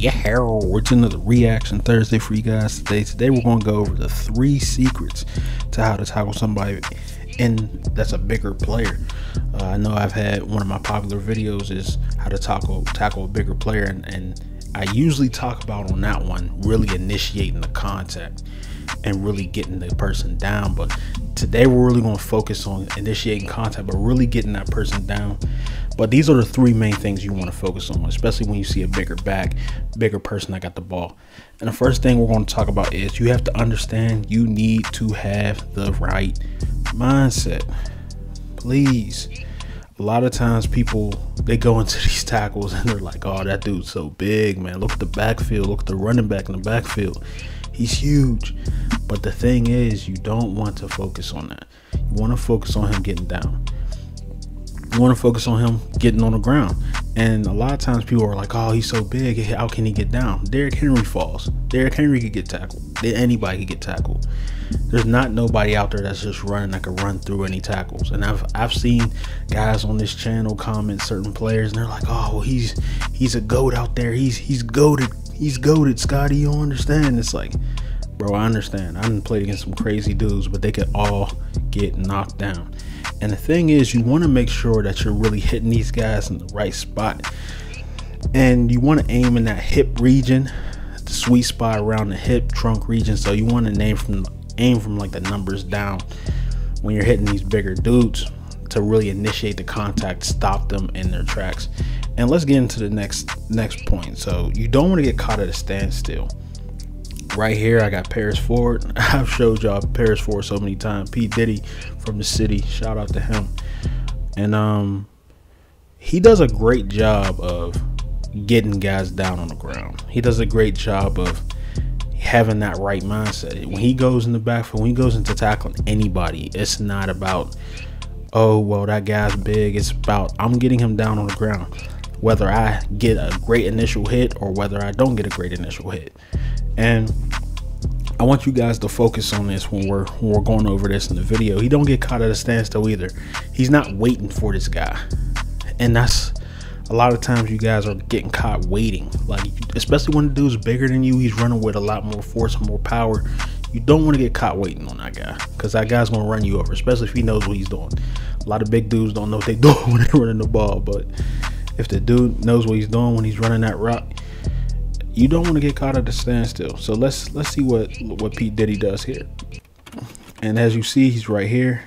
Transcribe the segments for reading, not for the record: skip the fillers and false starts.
Yeah, it's another Reaction Thursday for you guys today. Today we're going to go over the 3 secrets to how to tackle somebody and that's a bigger player. I know I've had one of my popular videos is how to tackle a bigger player, and I usually talk about on that one really initiating the contact and really getting the person down. But today we're really going to focus on initiating contact, but really getting that person down. But these are the 3 main things you want to focus on, especially when you see a bigger person that got the ball. And the first thing we're going to talk about is you have to understand you need to have the right mindset. Please. A lot of times people, they go into these tackles and they're like, oh, that dude's so big, man. Look at the backfield. Look at the running back in the backfield. He's huge. But the thing is, you don't want to focus on that. You want to focus on him getting down. You want to focus on him getting on the ground. And a lot of times people are like, oh, he's so big, how can he get down? Derrick Henry falls. Derrick Henry could get tackled. Anybody could get tackled. There's not nobody out there that's just running that can run through any tackles. And I've seen guys on this channel comment certain players, and they're like, oh, well, he's a GOAT out there. He's goated. He's goated, Scotty. You don't understand. It's like, bro, I understand. I done played against some crazy dudes, but they could all get knocked down. And the thing is, you want to make sure that you're really hitting these guys in the right spot. And you want to aim in that hip region, the sweet spot around the hip trunk region. So you want to aim from like the numbers down when you're hitting these bigger dudes to really initiate the contact, stop them in their tracks. And let's get into the next point. So you don't want to get caught at a standstill. Right here, I got Paris Ford. I've showed y'all Paris Ford so many times. P. Diddy from the city. Shout out to him. And he does a great job of getting guys down on the ground. He does a great job of having that right mindset. When he goes in the backfield, when he goes into tackling anybody, it's not about, oh, well, that guy's big. It's about, I'm getting him down on the ground. Whether I get a great initial hit or whether I don't get a great initial hit. And I want you guys to focus on this when we're going over this in the video. He don't get caught at a standstill either. He's not waiting for this guy. And that's a lot of times you guys are getting caught waiting. Like, especially when the dude's bigger than you, he's running with a lot more force and more power. You don't want to get caught waiting on that guy, because that guy's going to run you over, especially if he knows what he's doing. A lot of big dudes don't know what they're doing when they're running the ball, but if the dude knows what he's doing when he's running that route, you don't want to get caught at a standstill. So let's see what P. Diddy does here. And as you see, he's right here.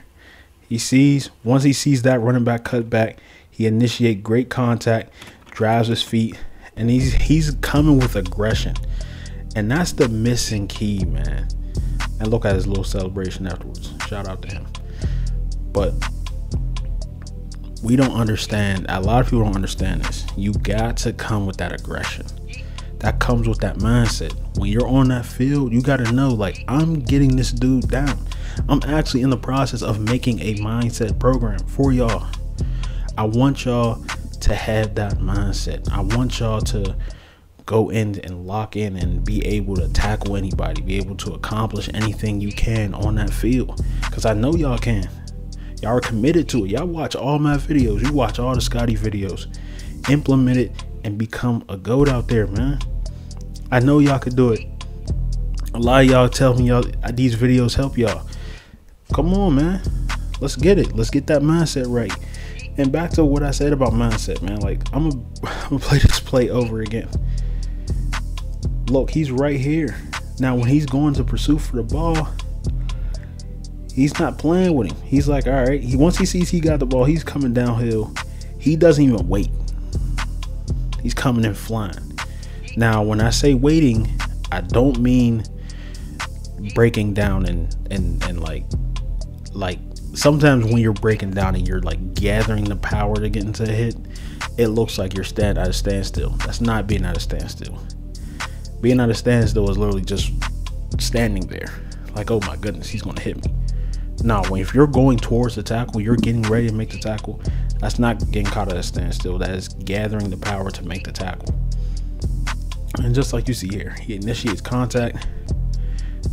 He sees, once he sees that running back cut back, he initiates great contact, drives his feet, and he's coming with aggression. And that's the missing key, man. And look at his little celebration afterwards. Shout out to him. But we don't understand, a lot of people don't understand this. You got to come with that aggression. That comes with that mindset. When you're on that field, you got to know, like, I'm getting this dude down. I'm actually in the process of making a mindset program for y'all. I want y'all to have that mindset. I want y'all to go in and lock in and be able to tackle anybody, be able to accomplish anything you can on that field. Because I know y'all can. Y'all are committed to it. Y'all watch all my videos. You watch all the Scotty videos. Implement it and become a GOAT out there, man. I know y'all could do it. A lot of y'all tell me y'all these videos help y'all. Come on, man. Let's get it. Let's get that mindset right. And back to what I said about mindset, man. Like, I'm gonna play this play over again. Look, he's right here. Now, when he's going to pursue for the ball, he's not playing with him. He's like, all right. Once he sees he got the ball, he's coming downhill. He doesn't even wait. He's coming and flying. Now, when I say waiting, I don't mean breaking down and like sometimes when you're breaking down and you're like gathering the power to get into a hit, it looks like you're at a standstill. That's not being at a standstill. Being at a standstill is literally just standing there. Like, oh my goodness, he's gonna hit me. Now, if you're going towards the tackle, you're getting ready to make the tackle, that's not getting caught at a standstill. That is gathering the power to make the tackle. And just like you see here, he initiates contact,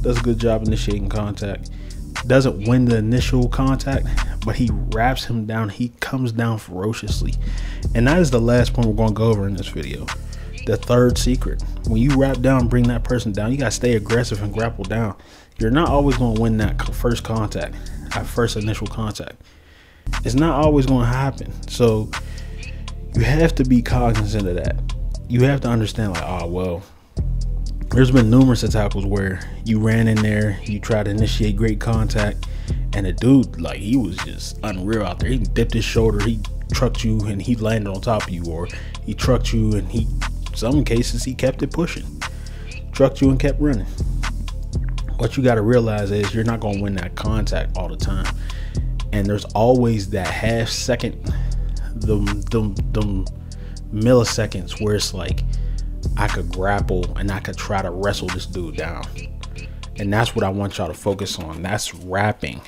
does a good job initiating contact, doesn't win the initial contact, but he wraps him down. He comes down ferociously. And that is the last point we're going to go over in this video. the third secret. When you wrap down, bring that person down, you gotta stay aggressive and grapple down. You're not always gonna win that first contact, that first initial contact. It's not always gonna happen. So you have to be cognizant of that. You have to understand, like, oh, well, there's been numerous tackles where you ran in there, you tried to initiate great contact, and the dude, like, he was just unreal out there. He dipped his shoulder, he trucked you, and he landed on top of you, or he trucked you and he, some cases, he kept it pushing, trucked you and kept running. What you got to realize is you're not going to win that contact all the time, and there's always that half second, them milliseconds where it's like, I could grapple and I could try to wrestle this dude down. And that's what I want y'all to focus on. That's rapping.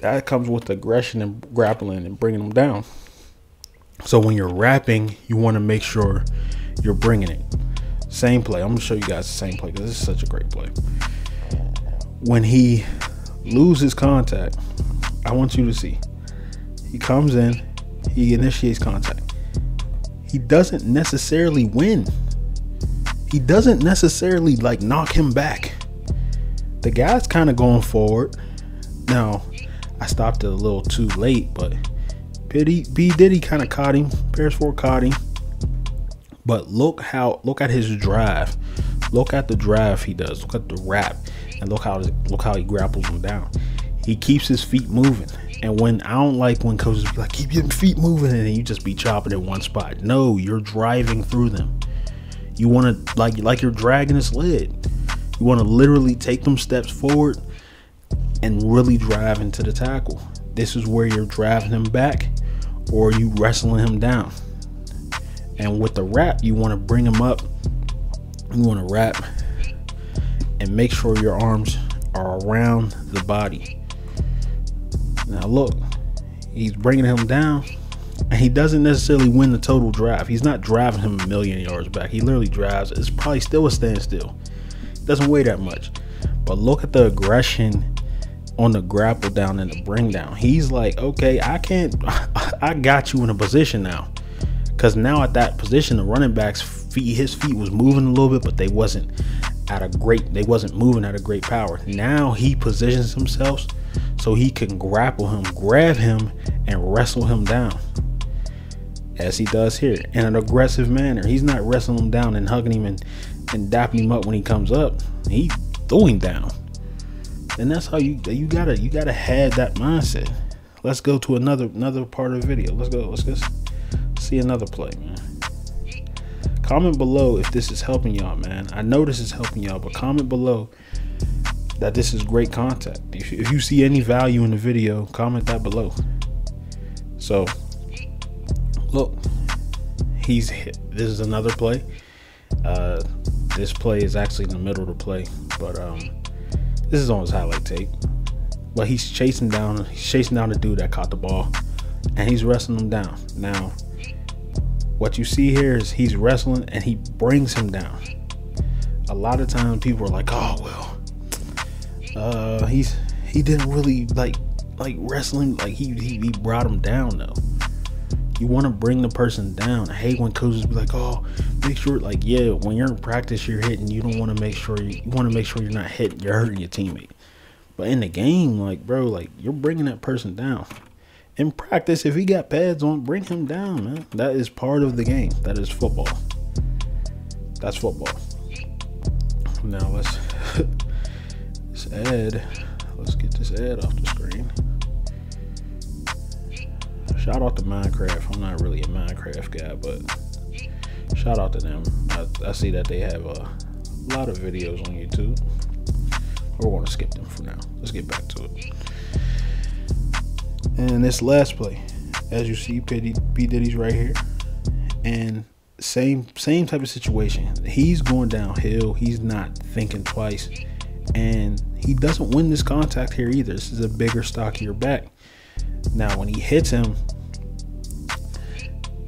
That comes with aggression and grappling and bringing them down. So when you're rapping, you want to make sure you're bringing it. Same play. I'm going to show you guys the same play because this is such a great play. When he loses contact, I want you to see. He comes in, he initiates contact. He doesn't necessarily win. He doesn't necessarily, like, knock him back. The guy's kind of going forward. Now, I stopped it a little too late, but B Diddy kind of caught him. Paris Ford caught him. But look at his drive. Look at the drive he does. Look at the rap, and look how he grapples him down. He keeps his feet moving. And when I don't like when coaches be like, keep your feet moving, and you just be chopping in one spot. No, you're driving through them. You want to, like you're dragging a sled. You want to literally take them steps forward and really drive into the tackle. This is where you're driving him back, or you wrestling him down. And with the wrap, you want to bring him up. You want to wrap and make sure your arms are around the body. Now look, he's bringing him down, and he doesn't necessarily win the total drive. He's not driving him a million yards back. He literally drives. It's probably still a standstill. Doesn't weigh that much. But look at the aggression on the grapple down and the bring down. He's like, okay, I got you in a position now. Because now at that position, the running back's feet, his feet was moving a little bit, but they wasn't moving at a great power. Now he positions himself so he can grapple him, grab him, and wrestle him down, as he does here, in an aggressive manner. He's not wrestling him down and hugging him and dapping him up when he comes up. He threw him down. And that's how you gotta have that mindset. Let's go to another part of the video. Let's go see another play, man. Comment below if this is helping y'all, man. I know this is helping y'all, but comment below that this is great content. If you see any value in the video, comment that below. So look, he's hit. This is another play. This play is actually in the middle of the play, but this is on his highlight tape. But he's chasing down the dude that caught the ball, and he's wrestling him down. Now what you see here is he's wrestling and he brings him down. A lot of times people are like, oh, well, he didn't really like wrestling, like he brought him down though. You want to bring the person down. I hate when coaches be like, oh, make sure, like, yeah, when you're in practice you're hitting, you don't want to make sure you want to make sure you're not hitting, you're hurting your teammate. But in the game, like, bro, like, you're bringing that person down. In practice, if he got pads on, bring him down, man. That is part of the game. That is football. That's football. Now let's let's get this ad off the screen. Shout out to Minecraft. I'm not really a Minecraft guy, but shout out to them. I see that they have a lot of videos on YouTube. We're going to skip them for now. Let's get back to it. And this last play, as you see, B Diddy's right here, and same type of situation. He's going downhill. He's not thinking twice. And he doesn't win this contact here either. This is a bigger, stockier back. Now when he hits him,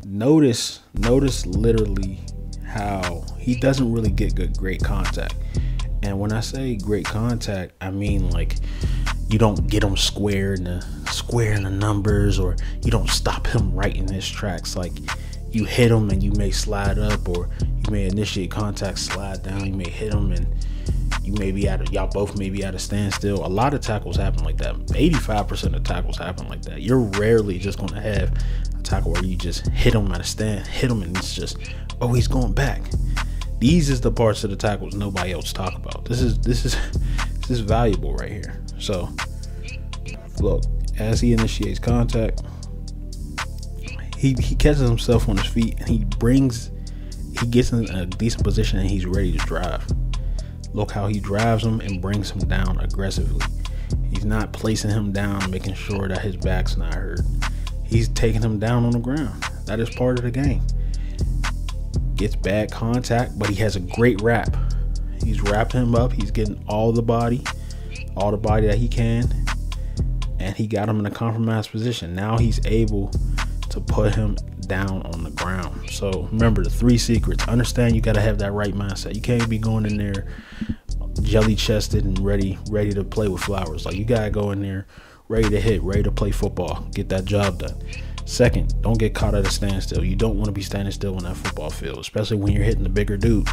notice literally how he doesn't really get great contact. And when I say great contact, I mean, like, you don't get him square in the numbers, or you don't stop him right in his tracks. Like, you hit him and you may slide up, or may initiate contact, slide down, you may hit him, and you may be at, y'all both may be at a standstill. A lot of tackles happen like that. 85% of tackles happen like that. You're rarely just going to have a tackle where you just hit him at a stand, hit him, and it's just, oh, he's going back. These is the parts of the tackles nobody else talk about. This is valuable right here. So look, as he initiates contact, he catches himself on his feet, and he gets in a decent position, and he's ready to drive. Look how he drives him and brings him down aggressively. He's not placing him down, making sure that his back's not hurt. He's taking him down on the ground. That is part of the game. Gets bad contact, but he has a great wrap. He's wrapped him up. He's getting all the body that he can, and he got him in a compromised position. Now he's able to put him down on the ground. So remember the three secrets. Understand you got to have that right mindset. You can't be going in there jelly chested and ready to play with flowers. Like, you got to go in there ready to hit, ready to play football, get that job done. Second, don't get caught at a standstill. You don't want to be standing still on that football field, especially when you're hitting the bigger dude.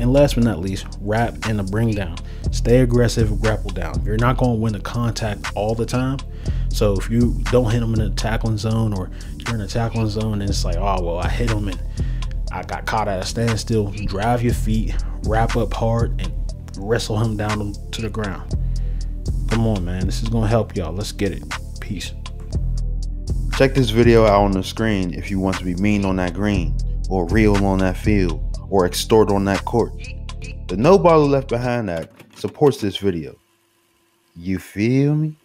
And last but not least, wrap and a bring down. Stay aggressive, grapple down. You're not going to win the contact all the time. So if you don't hit him in the tackling zone, or you're in the tackling zone and it's like, oh, well, I hit him and I got caught at a standstill, drive your feet, wrap up hard, and wrestle him down to the ground. Come on, man. This is going to help y'all. Let's get it. Peace. Check this video out on the screen if you want to be mean on that green, or real on that field, or extort on that court. The No Baller Left Behind Act supports this video. You feel me?